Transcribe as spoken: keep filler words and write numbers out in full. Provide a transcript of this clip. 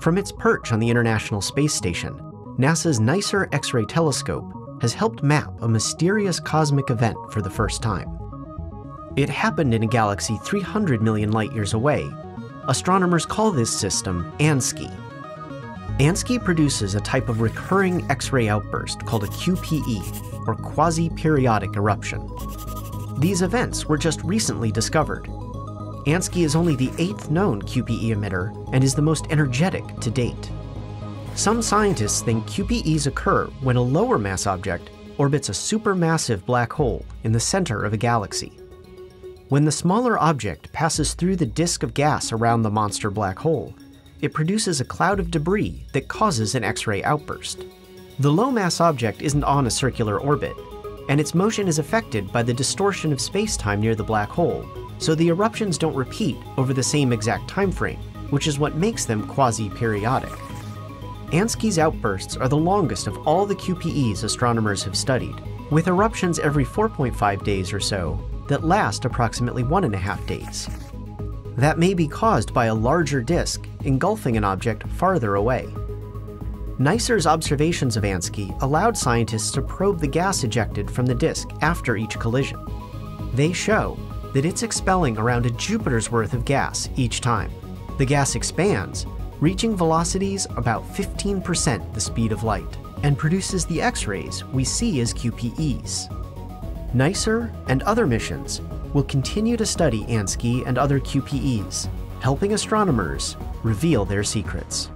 From its perch on the International Space Station, NASA's NICER X-ray telescope has helped map a mysterious cosmic event for the first time. It happened in a galaxy three hundred million light-years away. Astronomers call this system ANSCI. ANSCI produces a type of recurring X-ray outburst called a Q P E, or quasi-periodic eruption. These events were just recently discovered. ANSCI is only the eighth known Q P E emitter and is the most energetic to date. Some scientists think Q P Es occur when a lower mass object orbits a supermassive black hole in the center of a galaxy. When the smaller object passes through the disk of gas around the monster black hole, it produces a cloud of debris that causes an X-ray outburst. The low mass object isn't on a circular orbit, and its motion is affected by the distortion of space-time near the black hole, so the eruptions don't repeat over the same exact time frame, which is what makes them quasi-periodic. ANSCI's outbursts are the longest of all the Q P Es astronomers have studied, with eruptions every four point five days or so that last approximately one and a half days. That may be caused by a larger disk engulfing an object farther away. NICER's observations of ANSCI allowed scientists to probe the gas ejected from the disk after each collision. They show that it's expelling around a Jupiter's worth of gas each time. The gas expands, reaching velocities about fifteen percent the speed of light, and produces the X-rays we see as Q P Es. NICER and other missions will continue to study ANSCI and other Q P Es, helping astronomers reveal their secrets.